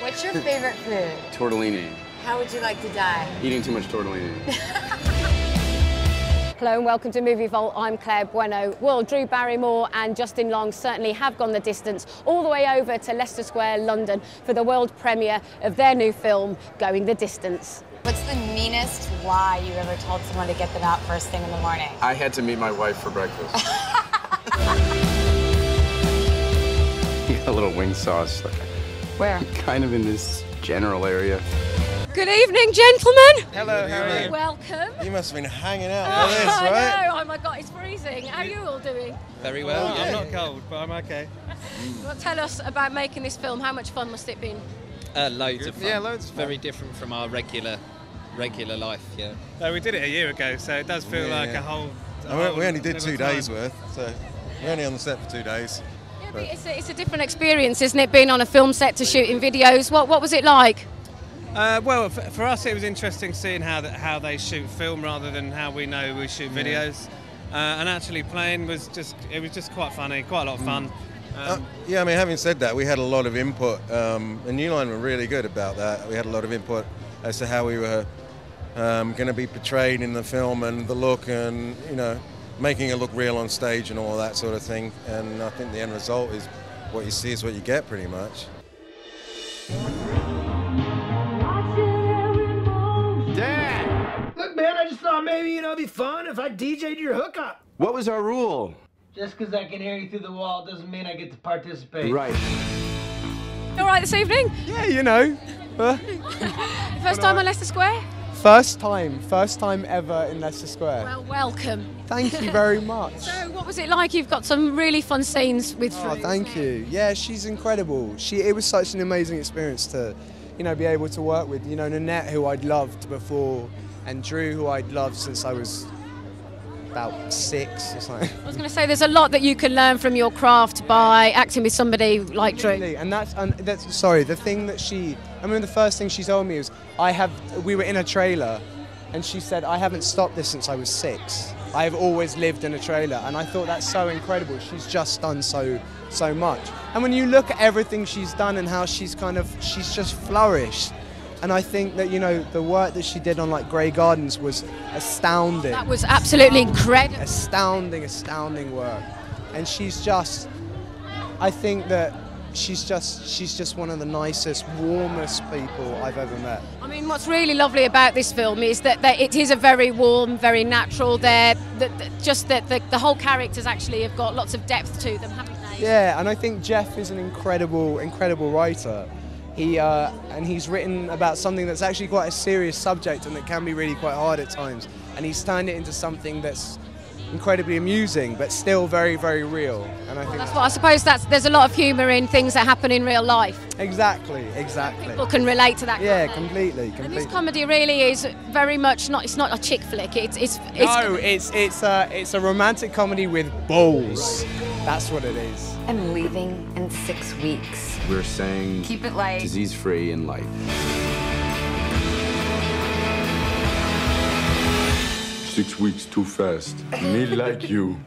What's your favorite food? Tortellini. How would you like to die? Eating too much tortellini. Hello and welcome to Movie Vault. I'm Claire Bueno. Well, Drew Barrymore and Justin Long certainly have gone the distance all the way over to Leicester Square, London, for the world premiere of their new film, Going the Distance. What's the meanest lie you ever told someone to get them out first thing in the morning? I had to meet my wife for breakfast. You got a little wing sauce. Where? Kind of in this general area. Good evening, gentlemen. Hello, how are you? Welcome. You must have been hanging out for this, right? I know. Oh my God, it's freezing. How are you all doing? Very well. Right. I'm not cold, but I'm okay. Well, tell us about making this film. How much fun must it have been? Loads of fun. Yeah, loads of fun. Very different from our regular life, yeah. No, we did it a year ago, so it does feel like a whole... we only did 2 days worth, so we're only on the set for 2 days. Yeah, but it's a different experience, isn't it, being on a film set to shooting videos? What was it like? Well, for us it was interesting seeing how they shoot film rather than how we know we shoot videos, and actually playing was just quite funny, quite a lot of fun. Yeah, I mean, having said that, we had a lot of input. And New Line were really good about that. We had a lot of input as to how we were going to be portrayed in the film and the look, and you know, making it look real on stage and all that sort of thing. And I think the end result is what you see is what you get, pretty much. Man, I just thought maybe, you know, it'd be fun if I DJ'd your hookup. What was our rule? Just because I can hear you through the wall doesn't mean I get to participate. Right. You all right this evening? Yeah, you know. First time on Leicester Square? First time ever in Leicester Square. Well, welcome. Thank you very much. So, what was it like? You've got some really fun scenes with Drew. Oh, thank you. Yeah, she's incredible. It was such an amazing experience to, you know, be able to work with, you know, Nanette, who I'd loved before, and Drew, who I'd loved since I was about 6 or something. I was going to say, there's a lot that you can learn from your craft by acting with somebody like Drew. And that's sorry, the thing that I remember the first thing she told me was, we were in a trailer, and she said, I haven't stopped this since I was 6. I have always lived in a trailer, and I thought that's so incredible. She's just done so much. And when you look at everything she's done and how she's just flourished, and I think that, you know, the work that she did on, like, Grey Gardens was astounding. That was absolutely incredible. Astounding, astounding work. And she's just, I think that she's just one of the nicest, warmest people I've ever met. I mean, what's really lovely about this film is that, it is a very warm, very natural there. Just that the whole characters actually have got lots of depth to them, haven't they? Yeah, and I think Jeff is an incredible, incredible writer. He's written about something that's actually quite a serious subject and that can be really quite hard at times. And he's turned it into something that's incredibly amusing, but still very, very real. And I think that's what I suppose. There's a lot of humour in things that happen in real life. Exactly, exactly. People can relate to that. Yeah, completely. And this comedy really is very much not. It's not a chick flick. It's a romantic comedy with balls. That's what it is. I'm leaving in 6 weeks. We're saying keep it light, disease-free and light. Six weeks too fast. Me like you.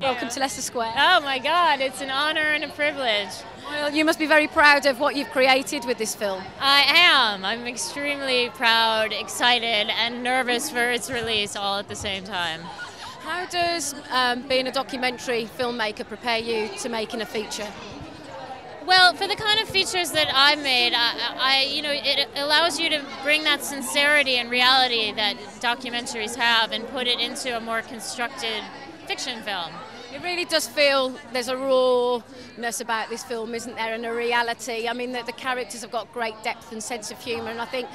Welcome to Leicester Square. Oh my God, it's an honor and a privilege. Well, you must be very proud of what you've created with this film. I am. I'm extremely proud, excited, and nervous for its release all at the same time. How does being a documentary filmmaker prepare you to making a feature? Well, for the kind of features that I made, you know, it allows you to bring that sincerity and reality that documentaries have and put it into a more constructed fiction film. It really does feel there's a rawness about this film, isn't there, and a reality. I mean, the characters have got great depth and sense of humour, and I think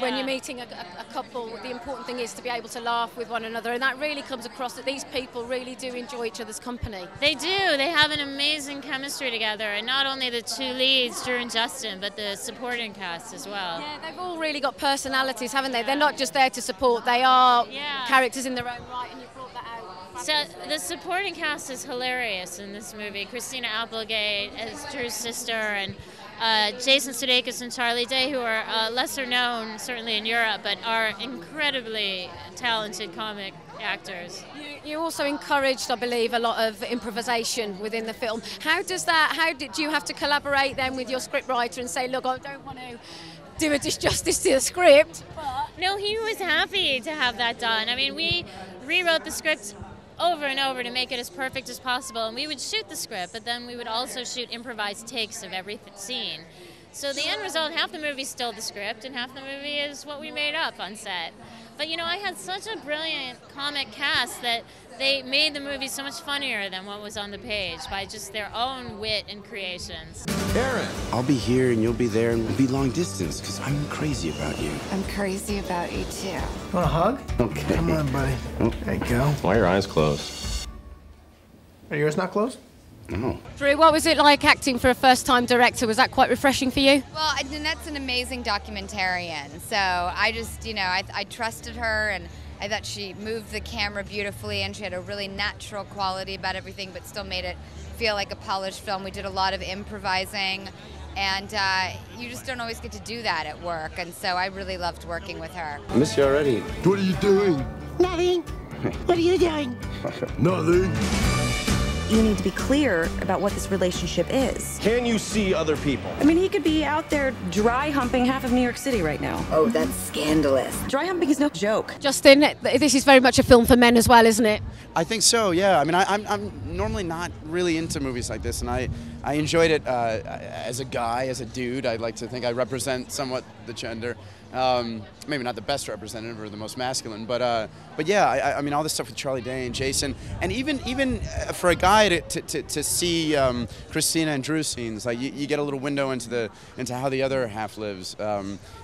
when you're meeting a couple, the important thing is to be able to laugh with one another, and that really comes across that these people really do enjoy each other's company. They do. They have an amazing chemistry together, and not only the two leads, Drew and Justin, but the supporting cast as well. Yeah, they've all really got personalities, haven't they? They're not just there to support, they are characters in their own right, and you've brought that out. So the supporting cast is hilarious in this movie. Christina Applegate as Drew's sister, and Jason Sudeikis and Charlie Day, who are lesser known, certainly in Europe, but are incredibly talented comic actors. You also encouraged, I believe, a lot of improvisation within the film. How does that? How did you have to collaborate then with your scriptwriter and say, look, I don't want to do a disjustice to the script? But no, he was happy to have that done. I mean, we rewrote the script over and over to make it as perfect as possible, and we would shoot the script, but then we would also shoot improvised takes of every scene. So the end result, half the movie is still the script, and half the movie is what we made up on set. But, you know, I had such a brilliant comic cast that they made the movie so much funnier than what was on the page by just their own wit and creations. Aaron, I'll be here and you'll be there, and we'll be long distance because I'm crazy about you. I'm crazy about you, too. You want a hug? Okay. Come on, buddy. There you go. Why are your eyes closed? Are yours not closed? No. Drew, what was it like acting for a first-time director? Was that quite refreshing for you? Well, Nanette's an amazing documentarian, so I just, you know, I trusted her, and I thought she moved the camera beautifully, and she had a really natural quality about everything, but still made it feel like a polished film. We did a lot of improvising, and you just don't always get to do that at work, and so I really loved working with her. I miss you already. What are you doing? Nothing. What are you doing? Nothing. You need to be clear about what this relationship is. Can you see other people? I mean, he could be out there dry humping half of New York City right now. Oh, that's scandalous. Dry humping is no joke. Justin, this is very much a film for men as well, isn't it? I think so, yeah. I mean, I'm normally not really into movies like this, and I enjoyed it as a guy, as a dude. I'd like to think I represent somewhat the gender. Maybe not the best representative or the most masculine, but yeah, I mean, all this stuff with Charlie Day and Jason, and even for a guy to see Christina and Drew's scenes, like you get a little window into how the other half lives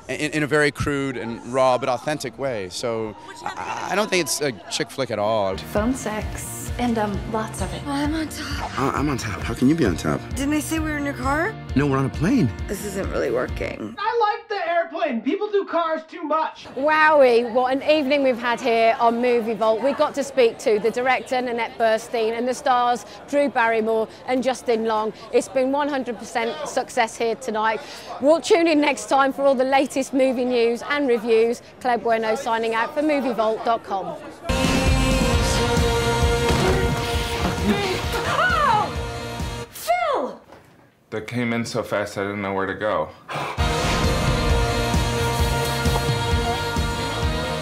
in a very crude and raw but authentic way. So I don't think it's a chick flick at all. Phone sex and lots of it. Well, I'm on top. I'm on top. How can you be on top? Didn't they say we were in your car? No, we're on a plane. This isn't really working. I like the airplane. People do cars too much. Wowie, what an evening we've had here on Movie Vault. We got to speak to the director, Nanette Burstein, and the stars, Drew Barrymore and Justin Long. It's been 100% success here tonight. We'll tune in next time for all the latest movie news and reviews. Claire Bueno signing out for MovieVault.com. Oh! Phil! That came in so fast I didn't know where to go.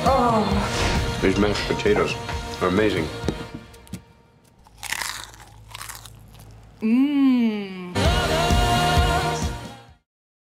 Oh. These mashed potatoes are amazing.